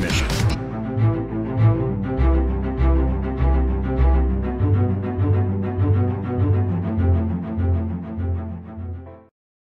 Mission.